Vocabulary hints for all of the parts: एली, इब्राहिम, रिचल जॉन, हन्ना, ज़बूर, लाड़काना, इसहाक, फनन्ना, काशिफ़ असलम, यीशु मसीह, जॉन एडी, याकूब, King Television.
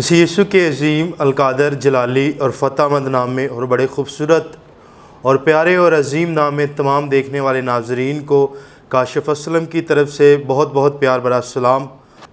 यीशु के अजीम अलकादर जलाली और फ़तेहमंद नाम में और बड़े ख़ूबसूरत और प्यारे और अजीम नाम में तमाम देखने वाले नाजरीन को काशिफ़ असलम की तरफ से बहुत बहुत प्यार भरा सलाम।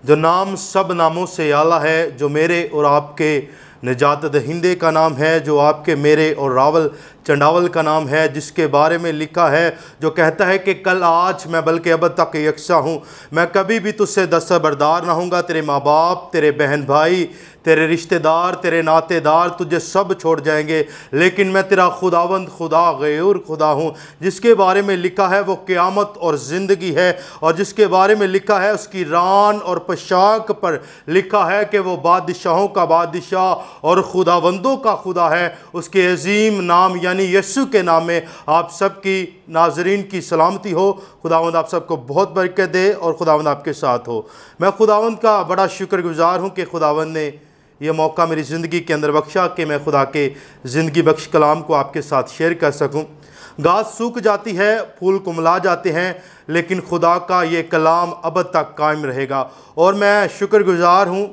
जो नाम सब नामों से आला है, जो मेरे और आपके निजात दहिंदे का नाम है, जो आपके मेरे और रावल चंडावल का नाम है, जिसके बारे में लिखा है, जो कहता है कि कल आज मैं बल्कि अब तक यकसा हूँ, मैं कभी भी तुझसे दस्तबरदार ना होऊंगा। तेरे माँ बाप, तेरे बहन भाई, तेरे रिश्तेदार, तेरे नातेदार तुझे सब छोड़ जाएंगे, लेकिन मैं तेरा खुदावंद खुदा गयूर खुदा हूँ, जिसके बारे में लिखा है वो क़यामत और ज़िंदगी है, और जिसके बारे में लिखा है उसकी रान और पोशाक पर लिखा है कि वो बादशाहों का बादशाह और खुदावंदों का खुदा है। उसके अजीम नाम यानी यीशु के नाम में आप सब की नाजरीन की सलामती हो। खुदावंद आप सबको बहुत बरकत दे और खुदावंद आपके साथ हो। मैं खुदावंद का बड़ा शुक्रगुजार हूँ कि खुदावंद ने यह मौका मेरी ज़िंदगी के अंदर बख्शा कि मैं खुदा के ज़िंदगी बख्श कलाम को आपके साथ शेयर कर सकूं। घास सूख जाती है, फूल कुमला जाते हैं, लेकिन खुदा का ये कलाम अब तक कायम रहेगा। और मैं शुक्रगुजार हूँ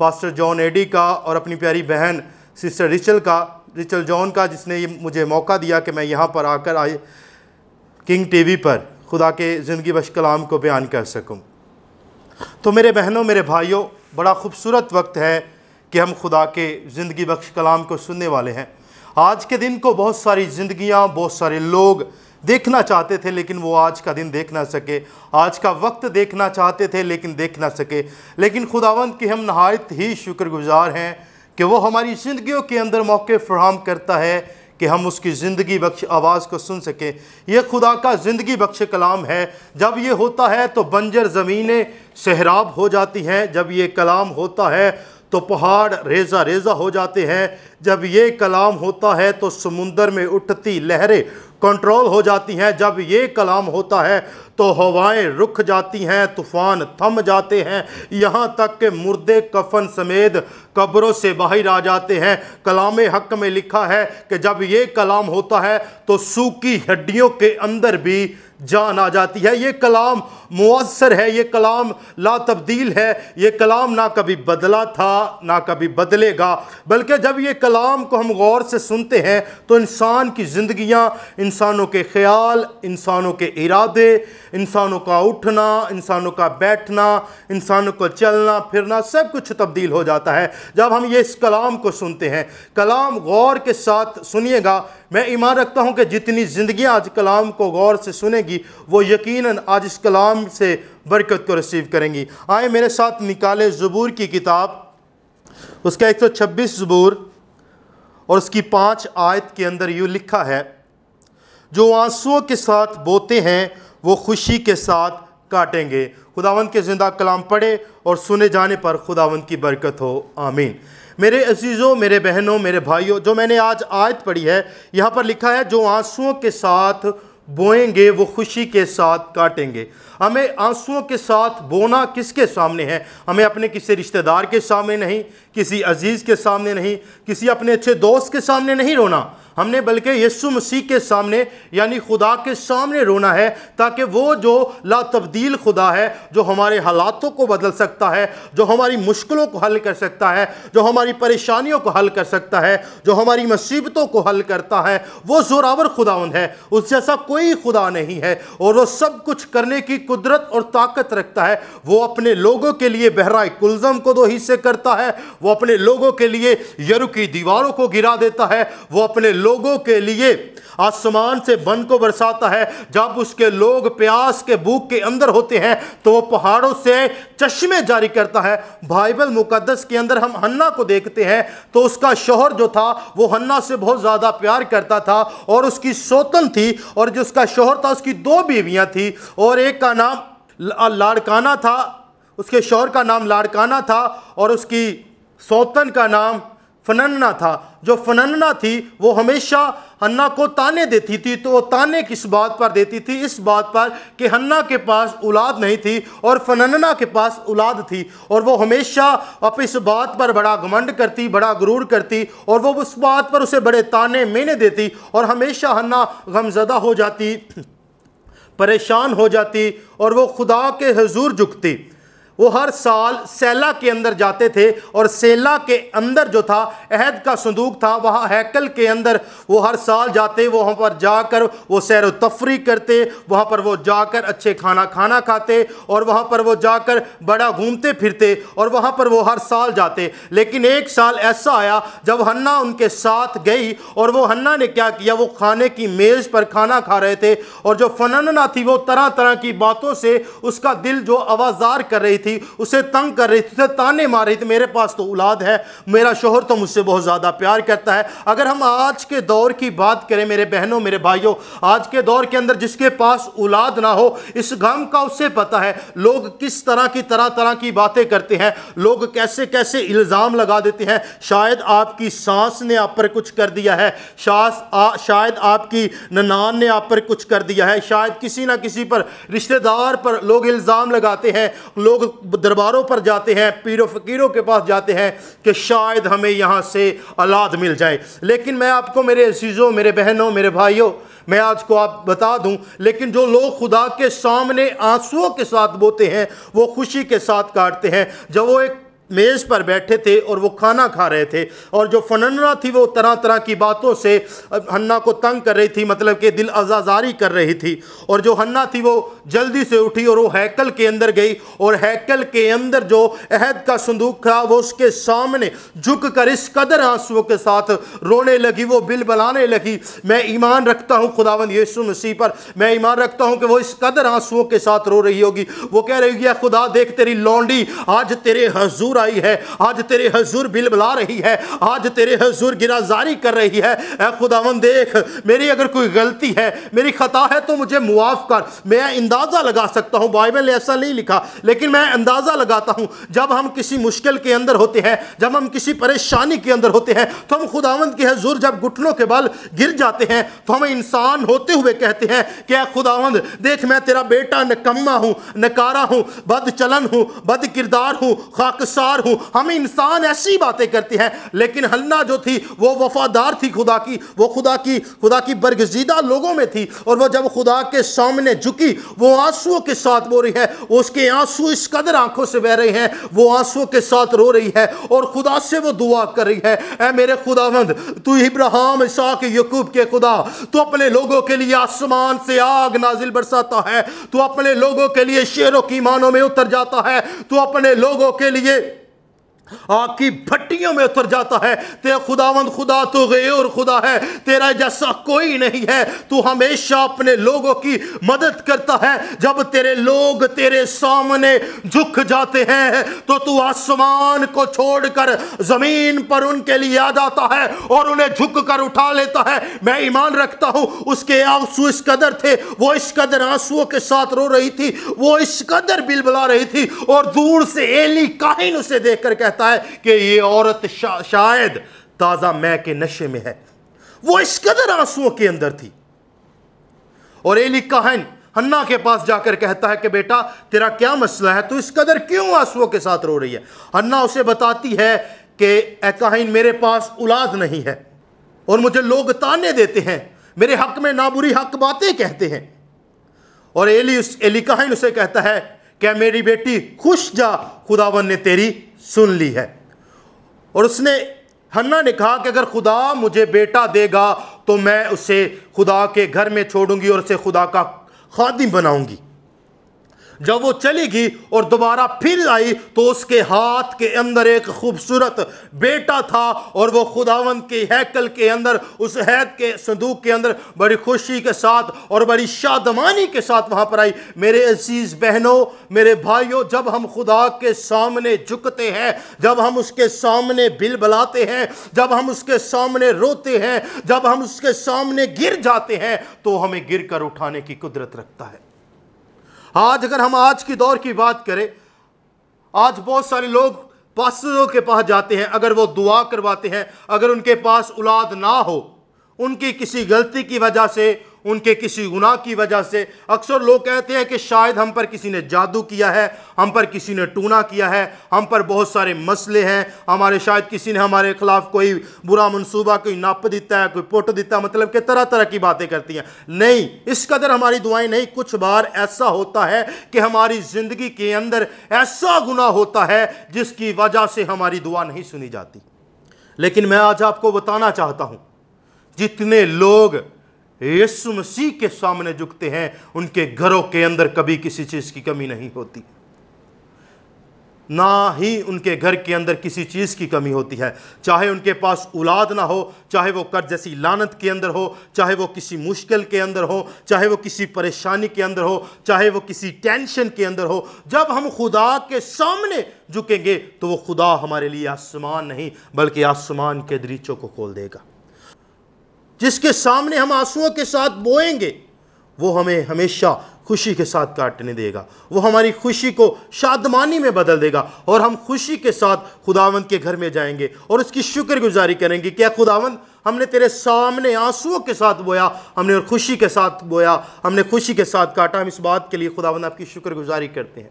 पास्टर जॉन एडी का और अपनी प्यारी बहन सिस्टर रिचल जॉन का, जिसने मुझे मौका दिया कि मैं यहाँ पर आकर आए किंग टीवी पर खुदा के ज़िंदगी बख्श कलाम को बयान कर सकूँ। तो मेरे बहनों, मेरे भाइयों, बड़ा ख़ूबसूरत वक्त है कि हम खुदा के ज़िंदगी बख्श कलाम को सुनने वाले हैं। आज के दिन को बहुत सारी ज़िंदगियाँ, बहुत सारे लोग देखना चाहते थे, लेकिन वो आज का दिन देख ना सके, आज का वक्त देखना चाहते थे लेकिन देख ना सके। लेकिन खुदावंद की हम नहायत ही शुक्रगुजार हैं कि वो हमारी ज़िंदगियों के अंदर मौके फराहम करता है कि हम उसकी ज़िंदगी बख्श आवाज़ को सुन सकें। यह खुदा का ज़िंदगी बख्श कलाम है। जब ये होता है तो बंजर ज़मीनें सहराब हो जाती हैं, जब ये कलाम होता है तो पहाड़ रेजा रेजा हो जाते हैं, जब ये कलाम होता है तो समुंदर में उठती लहरें कंट्रोल हो जाती हैं, जब ये कलाम होता है तो हवाएं रुक जाती हैं, तूफ़ान थम जाते हैं, यहाँ तक के मुर्दे कफन समेत कब्रों से बाहर आ जाते हैं। कलाम हक में लिखा है कि जब ये कलाम होता है तो सूखी हड्डियों के अंदर भी जान आ जाती है। ये कलाम मुअस्सर है, ये कलाम ला तब्दील है, ये कलाम ना कभी बदला था ना कभी बदलेगा। बल्कि जब ये कलाम को हम गौर से सुनते हैं तो इंसान की ज़िंदगियाँ, इंसानों के ख्याल, इंसानों के इरादे, इंसानों का उठना, इंसानों का बैठना, इंसानों को चलना फिरना सब कुछ तब्दील हो जाता है जब हम ये इस कलाम को सुनते हैं। कलाम गौर के साथ सुनिएगा। मैं ईमान रखता हूँ कि जितनी ज़िंदगियाँ आज कलाम को गौर से सुनेगी वो यकीनन आज इस कलाम से बरकत को रिसीव करेंगी। आए मेरे साथ निकाले ज़बूर की किताब, उसका 126 ज़बूर और उसकी 5 आयत के अंदर यूँ लिखा है, जो आंसुओं के साथ बोते हैं वो खुशी के साथ काटेंगे। खुदावंद के ज़िंदा कलाम पढ़े और सुने जाने पर खुदावंद की बरकत हो, आमीन। मेरे अजीज़ों, मेरे बहनों, मेरे भाइयों, जो मैंने आज आयत पढ़ी है यहाँ पर लिखा है, जो आंसुओं के साथ बोएंगे वो खुशी के साथ काटेंगे। हमें आंसुओं के साथ बोना किसके सामने है? हमें अपने किसी रिश्तेदार के सामने नहीं, किसी अजीज़ के सामने नहीं, किसी अपने अच्छे दोस्त के सामने नहीं रोना, हमने बल्कि यीशु मसीह के सामने यानी खुदा के सामने रोना है, ताकि वो जो ला तब्दील खुदा है, जो हमारे हालातों को बदल सकता है, जो हमारी मुश्किलों को हल कर सकता है, जो हमारी परेशानियों को हल कर सकता है, जो हमारी मुसीबतों को हल करता है, वो जोरावर खुदावंद है, उस जैसा कोई खुदा नहीं है। और वो सब कुछ करने की कुदरत और ताकत रखता है। वो अपने लोगों के लिए बहराए कुलजम को 2 हिस्से करता है, वो अपने लोगों के लिए यरू की दीवारों को गिरा देता है, वो अपने लोगों के लिए आसमान से बन को बरसाता है। जब उसके लोग प्यास के भूख के अंदर होते हैं तो वो पहाड़ों से चश्मे जारी करता है। बाइबल मुकद्दस के अंदर हम हन्ना को देखते हैं तो उसका शौहर जो था वो हन्ना से बहुत ज़्यादा प्यार करता था, और उसकी सौतन थी, और जो उसका शौहर था उसकी 2 बीवियाँ थी, और एक का नाम लाड़काना था, उसके शौहर का नाम लाड़काना था, और उसकी सौतन का नाम फनन्ना था। जो फनन्ना थी वो हमेशा हन्ना को ताने देती थी। तो वो ताने किस बात पर देती थी? इस बात पर कि हन्ना के पास औलाद नहीं थी और फनन्ना के पास औलाद थी, और वो हमेशा अब इस बात पर बड़ा घमंड करती, बड़ा गुरूर करती, और वो उस बात पर उसे बड़े ताने मैने देती, और हमेशा हन्ना गमजदा हो जाती, परेशान हो जाती, और वो खुदा के हुजूर झुकती। वो हर साल सैला के अंदर जाते थे और सैला के अंदर जो था अहद का संदूक था, वहाँ हैकल के अंदर वो हर साल जाते, वहाँ पर जाकर वो सैर व तफरी करते, वहाँ पर वो जाकर अच्छे खाना खाते और वहाँ पर वो जाकर बड़ा घूमते फिरते और वहाँ पर वो हर साल जाते। लेकिन एक साल ऐसा आया जब हन्ना उनके साथ गई और वो हन्ना ने क्या किया, वो खाने की मेज़ पर खाना खा रहे थे और जो फनना थी वो तरह तरह की बातों से उसका दिल जो आवाज़ार कर रही थी, उसे तंग कर रही थी, उसे ताने मार रही थी। मेरे पास तो औलाद है, मेरा शोहर तो मुझसे बहुत ज़्यादा प्यार करता है। अगर हम आज के दौर की बात करें मेरे बहनों मेरे भाइयों, आज के दौर के अंदर जिसके पास औलाद ना हो इस गम का उसे पता है लोग किस तरह की बातें करते हैं, लोग कैसे कैसे इल्ज़ाम लगा देते हैं। शायद आपकी सास ने आप पर कुछ कर दिया है, शायद आपकी ननान ने आप पर कुछ कर दिया है, शायद किसी ना किसी पर रिश्तेदार पर लोग इल्ज़ाम लगाते हैं। लोग दरबारों पर जाते हैं, पीरों फकीरों के पास जाते हैं कि शायद हमें यहाँ से औलाद मिल जाए। लेकिन मैं आपको मेरे अजीज़ों मेरे बहनों मेरे भाइयों मैं आज को आप बता दूं, लेकिन जो लोग खुदा के सामने आंसुओं के साथ बोते हैं वो खुशी के साथ काटते हैं। जब वो एक मेज़ पर बैठे थे और वो खाना खा रहे थे और जो फनना थी वो तरह तरह की बातों से हन्ना को तंग कर रही थी, मतलब कि दिल आज़ाजारी कर रही थी। और जो हन्ना थी वो जल्दी से उठी और वो हैकल के अंदर गई और हैकल के अंदर जो अहद का संदूक था वो उसके सामने झुक कर इस कदर आंसुओं के साथ रोने लगी, वो बिल बलाने लगी। मैं ईमान रखता हूँ खुदावंद यीशु मसीह पर, मैं ईमान रखता हूँ कि वो इस कदर आंसुओं के साथ रो रही होगी। वो कह रही है खुदा देख तेरी लौंडी आज तेरे हजूर आई है, आज तेरे हजूर बिलबला रही है, आज तेरे हजूर गिराजारी कर रही है। ऐ खुदावंद देख मेरी अगर कोई गलती है मेरी खता है तो मुझे मुआफ़ कर। मैं अंदाज़ा लगा सकता हूँ, बाइबल ने ऐसा नहीं लिखा लेकिन मैं अंदाज़ा लगाता हूँ जब हम किसी मुश्किल के अंदर होते हैं, जब हम किसी परेशानी के अंदर होते हैं तो हम खुदावंद के हजूर जब घुटनों के बल गिर जाते हैं तो हम इंसान होते हुए कहते हैं कि ऐ खुदावंद देख मैं तेरा बेटा नकम्मा हूँ, नकारा हूँ, बदचलन हूँ, बद किरदार हूँ, खाकसा हूं। हम इंसान ऐसी बातें करते हैं। लेकिन हन्ना जो थी वो वफादार थी खुदा की, वो खुदा की बरगजीदा लोगों में थी और वो जब खुदा के सामने झुकी वो आंसुओं के साथ रो रही है, वो उसके आंसू इस कदर आंखों से बह रहे हैं, वो आंसुओं के साथ रो रही है और खुदा से वो दुआ कर रही है। ऐ मेरे खुदावंद तू इब्राहिम इसहाक याकूब के खुदा, तू अपने लोगों के लिए आसमान से आग नाजिल बरसाता है, तू अपने लोगों के लिए शेरों की मानों में उतर जाता है, तू अपने लोगों के लिए आग की भट्टियों में उतर जाता है। तेरा खुदावंद खुदा तो गैर खुदा है, तेरा जैसा कोई नहीं है, तू हमेशा अपने लोगों की मदद करता है। जब तेरे लोग तेरे सामने झुक जाते हैं तो तू आसमान को छोड़कर ज़मीन पर उनके लिए याद आता है और उन्हें झुक कर उठा लेता है। मैं ईमान रखता हूँ उसके आंसू इस कदर थे, वो इस कदर आंसुओं के साथ रो रही थी, वो इस कदर बिलबला रही थी और दूर से एली काहिन उसे देख कर कहता है कि ये औरत शायद ताजा मैं के नशे में है। वो इस कदर आंसुओं के अंदर थी और एली काहिन हन्ना के पास जाकर कहता है कि बेटा तेरा क्या मसला है, तू इस कदर क्यों आंसुओं के साथ रो रही है। हन्ना उसे बताती है कि ऐ काहिन मेरे पास औलाद नहीं है और मुझे लोग ताने देते हैं, मेरे हक में नाबुरी हक बातें कहते हैं। और एली काहिन उसे कहता है कि मेरी बेटी खुश जा, खुदावन ने तेरी सुन ली है। और उसने हन्ना ने कहा कि अगर खुदा मुझे बेटा देगा तो मैं उसे खुदा के घर में छोड़ूंगी और उसे खुदा का खादिम बनाऊंगी। जब वो चली गई और दोबारा फिर आई तो उसके हाथ के अंदर एक खूबसूरत बेटा था और वो खुदावंद के हैकल के अंदर उस हैद के संदूक के अंदर बड़ी खुशी के साथ और बड़ी शादमानी के साथ वहाँ पर आई। मेरे अजीज़ बहनों मेरे भाइयों, जब हम खुदा के सामने झुकते हैं, जब हम उसके सामने बिलबलाते हैं, जब हम उसके सामने रोते हैं, जब हम उसके सामने गिर जाते हैं तो हमें गिर कर उठाने की कुदरत रखता है। आज अगर हम आज की दौर की बात करें, आज बहुत सारे लोग पास्टरों के पास जाते हैं, अगर वो दुआ करवाते हैं, अगर उनके पास औलाद ना हो, उनकी किसी गलती की वजह से उनके किसी गुनाह की वजह से। अक्सर लोग कहते हैं कि शायद हम पर किसी ने जादू किया है, हम पर किसी ने टूना किया है, हम पर बहुत सारे मसले हैं, हमारे शायद किसी ने हमारे खिलाफ कोई बुरा मनसूबा, कोई नाप देता है, कोई पोट देता है, मतलब कि तरह तरह की बातें करती हैं। नहीं, इस कदर हमारी दुआएं नहीं। कुछ बार ऐसा होता है कि हमारी ज़िंदगी के अंदर ऐसा गुनाह होता है जिसकी वजह से हमारी दुआ नहीं सुनी जाती। लेकिन मैं आज आपको बताना चाहता हूँ, जितने लोग यीशु मसीह के सामने झुकते हैं उनके घरों के अंदर कभी किसी चीज़ की कमी नहीं होती, ना ही उनके घर के अंदर किसी चीज़ की कमी होती है। चाहे उनके पास औलाद ना हो, चाहे वो कर्ज जैसी लानत के अंदर हो, चाहे वो किसी मुश्किल के अंदर हो, चाहे वो किसी परेशानी के अंदर हो, चाहे वो किसी टेंशन के अंदर हो, जब हम खुदा के सामने झुकेंगे तो वो खुदा हमारे लिए आसमान नहीं बल्कि आसमान के दरीचों को खोल देगा। जिसके सामने हम आंसुओं के साथ बोएंगे वो हमें हमेशा खुशी के साथ काटने देगा, वो हमारी खुशी को शादमानी में बदल देगा और हम खुशी के साथ खुदावंद के घर में जाएंगे और उसकी शुक्रगुजारी करेंगे। क्या खुदावंद, हमने तेरे सामने आंसुओं के साथ बोया, हमने और खुशी के साथ बोया, हमने खुशी के साथ काटा। हम इस बात के लिए खुदावंद आपकी शुक्रगुजारी करते हैं।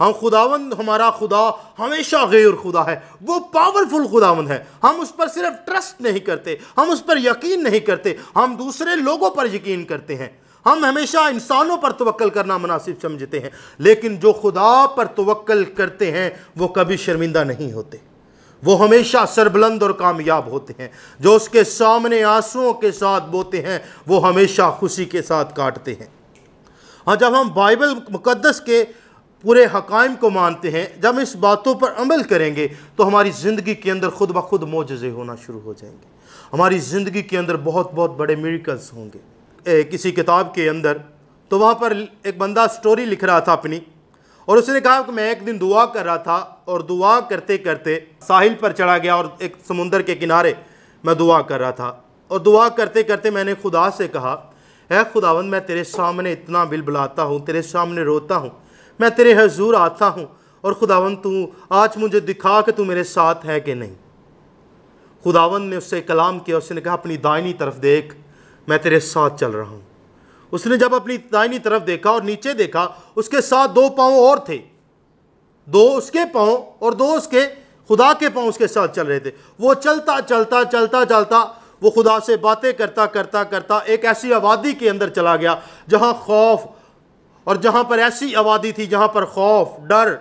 हम खुदावंद, हमारा खुदा हमेशा गैर खुदा है, वो पावरफुल खुदावंद है। हम उस पर सिर्फ ट्रस्ट नहीं करते, हम उस पर यकीन नहीं करते, हम दूसरे लोगों पर यकीन करते हैं। हम हमेशा इंसानों पर तवक्कल करना मुनासिब समझते हैं, लेकिन जो खुदा पर तवक्कल करते हैं वो कभी शर्मिंदा नहीं होते, वो हमेशा सरबुलंद और कामयाब होते हैं। जो उसके सामने आंसुओं के साथ बोते हैं वो हमेशा खुशी के साथ काटते हैं। हाँ, जब हम बाइबल मुकद्दस के पूरे हकायम को मानते हैं, जब इस बातों पर अमल करेंगे तो हमारी ज़िंदगी के अंदर खुद ब खुद मोजज़े होना शुरू हो जाएंगे, हमारी ज़िंदगी के अंदर बहुत बहुत बड़े मिरेकल्स होंगे। किसी किताब के अंदर तो वहाँ पर एक बंदा स्टोरी लिख रहा था अपनी, और उसने कहा कि मैं एक दिन दुआ कर रहा था और दुआ करते करते साहिल पर चढ़ा गया और एक समुंदर के किनारे मैं दुआ कर रहा था और दुआ करते करते मैंने खुदा से कहा, ऐ खुदावंद, मैं तेरे सामने इतना बिलबिलाता हूँ, तेरे सामने रोता हूँ, मैं तेरे हजूर आता हूँ और खुदावंद तू आज मुझे दिखा कि तू मेरे साथ है कि नहीं। खुदावंद ने उससे कलाम किया, उसने कहा अपनी दाहिनी तरफ देख, मैं तेरे साथ चल रहा हूँ। उसने जब अपनी दाहिनी तरफ देखा और नीचे देखा, उसके साथ दो पाँव और थे, दो उसके पाँव और दो उसके खुदा के पाँव उसके साथ चल रहे थे। वो चलता चलता चलता चलता वो खुदा से बातें करता करता करता एक ऐसी आबादी के अंदर चला गया जहाँ खौफ, और जहाँ पर ऐसी आबादी थी जहाँ पर खौफ, डर,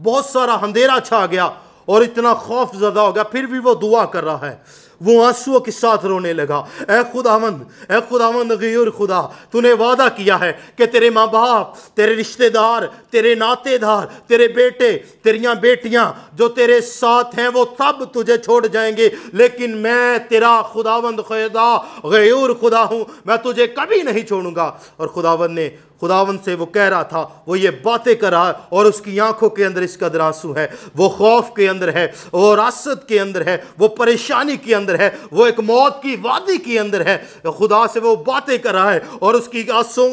बहुत सारा अंधेरा छा गया और इतना खौफ ज़दा हो गया। फिर भी वो दुआ कर रहा है, वो आंसुओं के साथ रोने लगा, ऐ खुदावंद गयूर खुदा, तूने वादा किया है कि तेरे माँ बाप, तेरे रिश्तेदार, तेरे नातेदार, तेरे बेटे, तेरियाँ बेटियाँ जो तेरे साथ हैं वो सब तुझे छोड़ जाएंगे, लेकिन मैं तेरा खुदावंद खुदा गयूर खुदा हूँ, मैं तुझे कभी नहीं छोड़ूंगा। और खुदावंद से वो कह रहा था, वो ये बातें कर रहा है और उसकी आंखों के अंदर इस कदर आंसू है, वो खौफ के अंदर है, वो रासत के अंदर है, वो परेशानी के अंदर है, वो एक मौत की वादी के अंदर है। खुदा से वो बातें कर रहा है और उसकी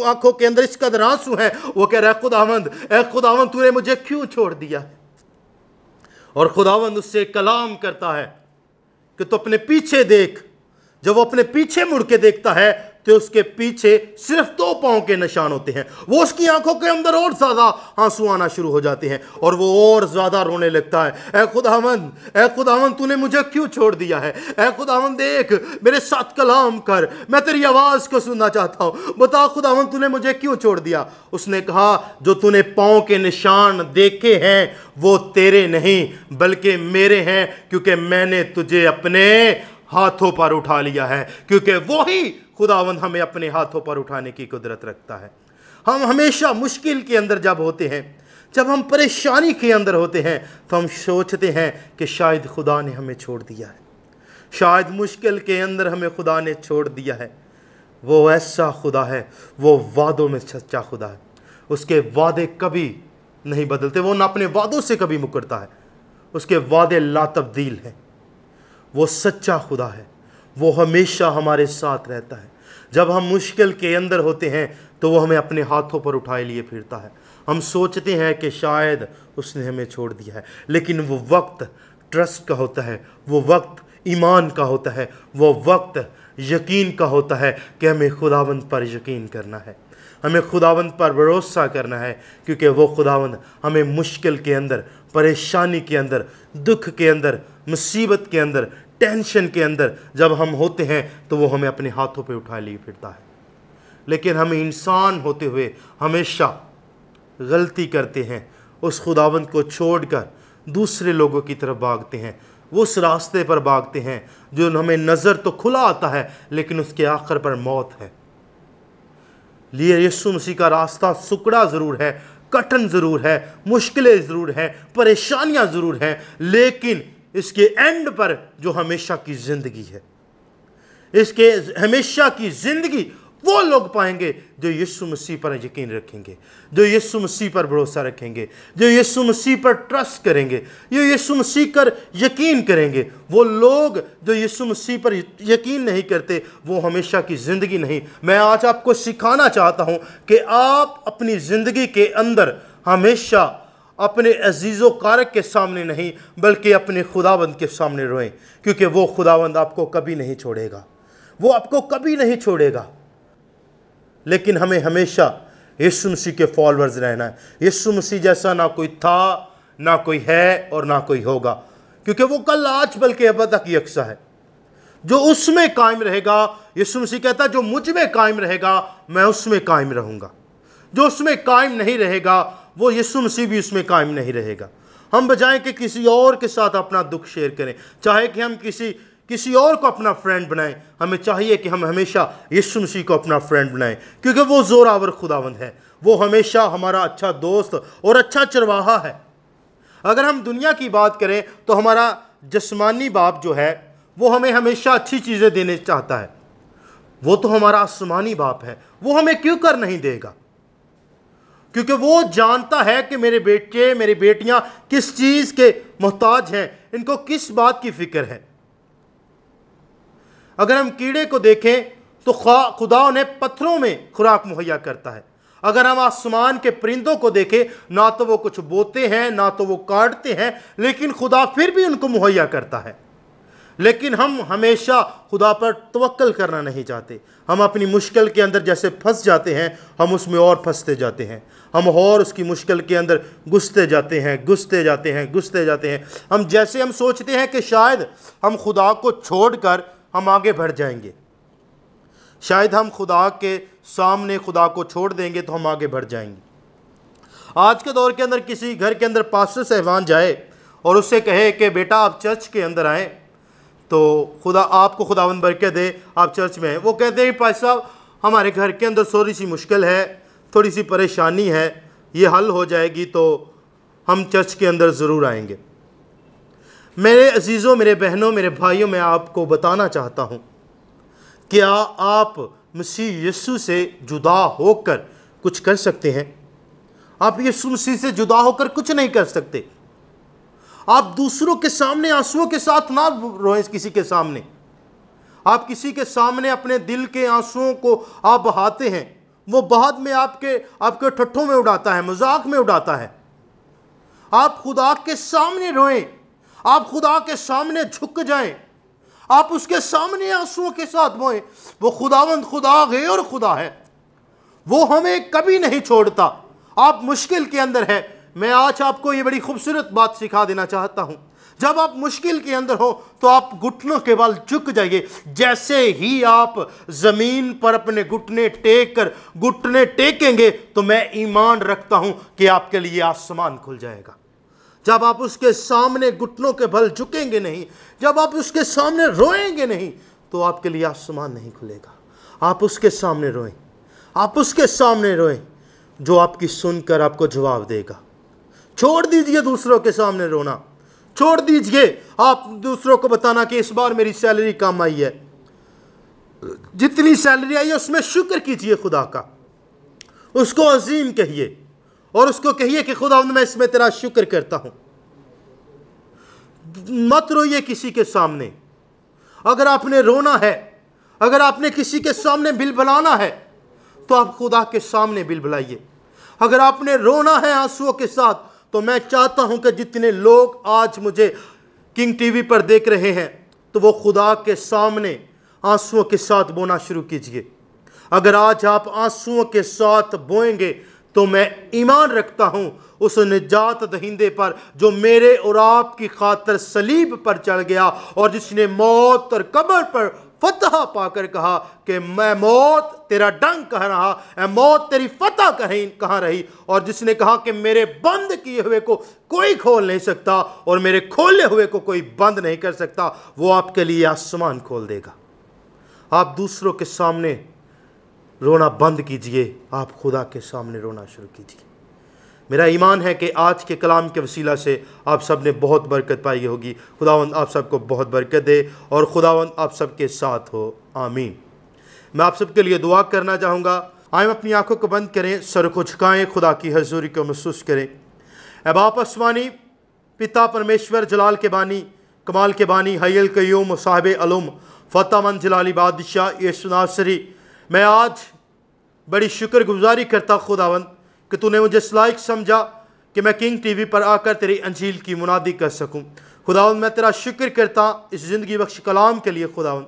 आंखों के अंदर इस कदर आंसू है, वो कह रहा है खुदावंद, ऐ खुदावंद, तूने मुझे क्यों छोड़ दिया। और खुदावंद उससे कलाम करता है कि तू अपने पीछे देख। जब वो अपने पीछे मुड़ के देखता है तो उसके पीछे सिर्फ दो पाँव के निशान होते हैं। वो उसकी आंखों के अंदर और ज़्यादा आंसू आना शुरू हो जाते हैं और वो और ज़्यादा रोने लगता है, ऐ खुदावंद तूने मुझे क्यों छोड़ दिया है, ऐ खुदावंद देख, मेरे साथ कलाम कर, मैं तेरी आवाज़ को सुनना चाहता हूँ, बता खुदावंद तूने मुझे क्यों छोड़ दिया। उसने कहा, जो तूने पाँव के निशान देखे हैं वो तेरे नहीं बल्कि मेरे हैं, क्योंकि मैंने तुझे अपने हाथों पर उठा लिया है, क्योंकि वही खुदावंद हमें अपने हाथों पर उठाने की कुदरत रखता है। हम हमेशा मुश्किल के अंदर जब होते हैं, जब हम परेशानी के अंदर होते हैं तो हम सोचते हैं कि शायद खुदा ने हमें छोड़ दिया है, शायद मुश्किल के अंदर हमें खुदा ने छोड़ दिया है। वो ऐसा खुदा है, वो वादों में सच्चा खुदा है, उसके वादे कभी नहीं बदलते, वो ना अपने वादों से कभी मुकरता है, उसके वादे ला तब्दील हैं। वो सच्चा खुदा है, वो हमेशा हमारे साथ रहता है। जब हम मुश्किल के अंदर होते हैं तो वो हमें अपने हाथों पर उठाए लिए फिरता है। हम सोचते हैं कि शायद उसने हमें छोड़ दिया है, लेकिन वो वक्त ट्रस्ट का होता है, वो वक्त ईमान का होता है, वो वक्त यकीन का होता है कि हमें खुदावंद पर यकीन करना है, हमें खुदावंद पर भरोसा करना है, क्योंकि वो खुदावंद हमें मुश्किल के अंदर, परेशानी के अंदर, दुख के अंदर, मुसीबत के अंदर, टेंशन के अंदर जब हम होते हैं तो वो हमें अपने हाथों पे उठा लिए फिरता है। लेकिन हम इंसान होते हुए हमेशा गलती करते हैं, उस खुदावंद को छोड़कर दूसरे लोगों की तरफ भागते हैं, वो उस रास्ते पर भागते हैं जो हमें नज़र तो खुला आता है लेकिन उसके आखिर पर मौत है। लिए यीशु मसीह का रास्ता सुकड़ा ज़रूर है, कठिन ज़रूर है, मुश्किलें ज़रूर हैं, परेशानियां ज़रूर हैं, लेकिन इसके एंड पर जो हमेशा की ज़िंदगी है, इसके हमेशा की ज़िंदगी वो लोग पाएंगे जो यीशु मसीह पर यकीन रखेंगे, जो यीशु मसीह पर भरोसा रखेंगे, जो यीशु मसीह पर ट्रस्ट करेंगे, जो यीशु मसीह पर यकीन करेंगे। वो लोग जो यीशु मसीह पर यकीन नहीं करते वो हमेशा की ज़िंदगी नहीं। मैं आज आपको सिखाना चाहता हूँ कि आप अपनी ज़िंदगी के अंदर हमेशा अपने अजीज़ो कारक के सामने नहीं बल्कि अपने खुदावंद के सामने रोएं, क्योंकि वो खुदावंद आपको कभी नहीं छोड़ेगा, वो आपको कभी नहीं छोड़ेगा। लेकिन हमें हमेशा यीशु मसीह के फॉलोअर्स रहना है। यीशु मसीह जैसा ना कोई था, ना कोई है और ना कोई होगा, क्योंकि वो कल, आज, बल्कि अब तक यकसा है। जो उसमें कायम रहेगा, यीशु मसीह कहता है, जो मुझ में कायम रहेगा मैं उसमें कायम रहूँगा। जो उसमें कायम नहीं रहेगा वो यीशु मसीह भी उसमें कायम नहीं रहेगा। हम बजाय कि किसी और के साथ अपना दुख शेयर करें, चाहे कि हम किसी और को अपना फ्रेंड बनाएं, हमें चाहिए कि हम हमेशा यीशु मसीह को अपना फ्रेंड बनाएं, क्योंकि वो जोरावर खुदावंद है, वो हमेशा हमारा अच्छा दोस्त और अच्छा चरवाहा है। अगर हम दुनिया की बात करें तो हमारा जिस्मानी बाप जो है वो हमें हमेशा अच्छी चीज़ें देने चाहता है, वो तो हमारा आसमानी बाप है, वो हमें क्यों कर नहीं देगा, क्योंकि वो जानता है कि मेरे बेटे, मेरी बेटियां किस चीज़ के मोहताज हैं, इनको किस बात की फिक्र है। अगर हम कीड़े को देखें तो खुदा उन्हें पत्थरों में खुराक मुहैया करता है। अगर हम आसमान के परिंदों को देखें, ना तो वो कुछ बोते हैं, ना तो वो काटते हैं, लेकिन खुदा फिर भी उनको मुहैया करता है। लेकिन हम हमेशा खुदा पर तवक्कल करना नहीं चाहते। हम अपनी मुश्किल के अंदर जैसे फंस जाते हैं, हम उसमें और फंसते जाते हैं, हम और उसकी मुश्किल के अंदर घुसते जाते हैं, घुसते जाते हैं, घुसते जाते हैं। हम जैसे हम सोचते हैं कि शायद हम खुदा को छोड़कर हम आगे बढ़ जाएंगे, शायद हम खुदा के सामने खुदा को छोड़ देंगे तो हम आगे बढ़ जाएंगे। आज के दौर के अंदर किसी घर के अंदर पास्टर साहबान जाए और उससे कहे कि बेटा आप चर्च के अंदर आएँ तो खुदा आपको खुदावंद बरकत दे, आप चर्च में हैं। वो कहते हैं भाई साहब हमारे घर के अंदर थोड़ी सी मुश्किल है, थोड़ी सी परेशानी है, ये हल हो जाएगी तो हम चर्च के अंदर ज़रूर आएंगे। मेरे अजीज़ों, मेरे बहनों, मेरे भाइयों, मैं आपको बताना चाहता हूँ, क्या आप मसीह यीशु से जुदा होकर कुछ कर सकते हैं? आप यीशु मसीह से जुदा होकर कुछ नहीं कर सकते। आप दूसरों के सामने आंसुओं के साथ ना रोएं, किसी के सामने आप किसी के सामने अपने दिल के आंसुओं को आप बहाते हैं, वो बाद में आपके ठट्ठों में उड़ाता है, मजाक में उड़ाता है। आप खुदा के सामने रोएं, आप खुदा के सामने झुक जाएं, आप उसके सामने आंसुओं के साथ रोएं। वो खुदावंद खुदा है और खुदा है, वो हमें कभी नहीं छोड़ता। आप मुश्किल के अंदर है, मैं आज आपको ये बड़ी खूबसूरत बात सिखा देना चाहता हूँ। जब आप मुश्किल के अंदर हो तो आप घुटनों के बल झुक जाइए। जैसे ही आप ज़मीन पर अपने घुटने टेकेंगे तो मैं ईमान रखता हूँ कि आपके लिए आसमान खुल जाएगा। जब आप उसके सामने घुटनों के बल झुकेंगे नहीं, जब आप उसके सामने रोएंगे नहीं, तो आपके लिए आसमान नहीं खुलेगा। आप उसके सामने रोएं, आप उसके सामने रोएं जो आपकी सुनकर आपको जवाब देगा। छोड़ दीजिए दूसरों के सामने रोना, छोड़ दीजिए आप दूसरों को बताना कि इस बार मेरी सैलरी कम आई है, जितनी सैलरी आई है उसमें शुक्र कीजिए खुदा का, उसको अजीम कहिए और उसको कहिए कि खुदा मैं इसमें तेरा शुक्र करता हूँ। मत रोइए किसी के सामने। अगर आपने रोना है, अगर आपने किसी के सामने बिलबलाना है तो आप खुदा के सामने बिलबलाइए। अगर आपने रोना है आंसुओं के साथ तो मैं चाहता हूं कि जितने लोग आज मुझे किंग टीवी पर देख रहे हैं तो वो खुदा के सामने आंसुओं के साथ बोना शुरू कीजिए। अगर आज आप आंसुओं के साथ बोएंगे तो मैं ईमान रखता हूँ उस निजात दहिंदे पर जो मेरे और आपकी खातर सलीब पर चढ़ गया और जिसने मौत और कब्र पर फतह पाकर कहा कि मैं मौत तेरा डंग कहाँ रहा, ए मौत तेरी फतह कहाँ रही, और जिसने कहा कि मेरे बंद किए हुए को कोई खोल नहीं सकता और मेरे खोले हुए को कोई बंद नहीं कर सकता, वो आपके लिए आसमान खोल देगा। आप दूसरों के सामने रोना बंद कीजिए, आप खुदा के सामने रोना शुरू कीजिए। मेरा ईमान है कि आज के कलाम के वसीला से आप सब ने बहुत बरकत पाई होगी। खुदावंद आप सबको बहुत बरकत दे और खुदावंद आप सबके साथ हो, आमीन। मैं आप सबके लिए दुआ करना चाहूँगा। आइए अपनी आंखों को बंद करें, सर को झुकाएँ, खुदा की हजूरी को महसूस करें। ए बाप आसमानी पिता परमेश्वर, जलाल के बानी, कमाल के बानी, हयल कयूम, साहिब अलुम, फ़तहमंद जलाली बादशाह यीशु नासरी, मैं आज बड़ी शुक्रगुजारी करता खुदावंद कि तूने मुझे लायक समझा कि मैं किंग टीवी पर आकर तेरी अंजील की मुनादी कर सकूं। खुदावंद मैं तेरा शुक्र करता इस ज़िंदगी बख्श कलाम के लिए। खुदावंद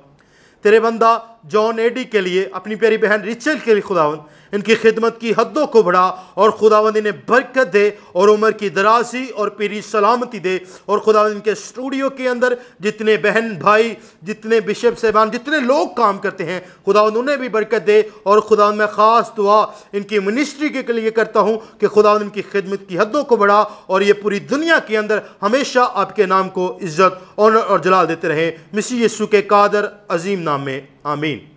तेरे बंदा जॉन एडी के लिए, अपनी प्यारी बहन रिचल के लिए, खुदावंद इनकी खिदमत की हदों को बढ़ा और खुदावंद इन्हें बरकत दे और उम्र की दराज़ी और पीरी सलामती दे। और खुदावंद इनके स्टूडियो के अंदर जितने बहन भाई, जितने बिशप साहबान, जितने लोग काम करते हैं, खुदावंद उन्हें भी बरकत दे। और खुदावंद मैं ख़ास दुआ इनकी मिनिस्ट्री के लिए करता हूँ कि खुदावंद इनकी खिदमत की हदों को बढ़ा और ये पूरी दुनिया के अंदर हमेशा आपके नाम को इज़्ज़त, ऑनर और जलाल देते रहें। मसीह यीशु के कादर अजीम नाम में, आमीन।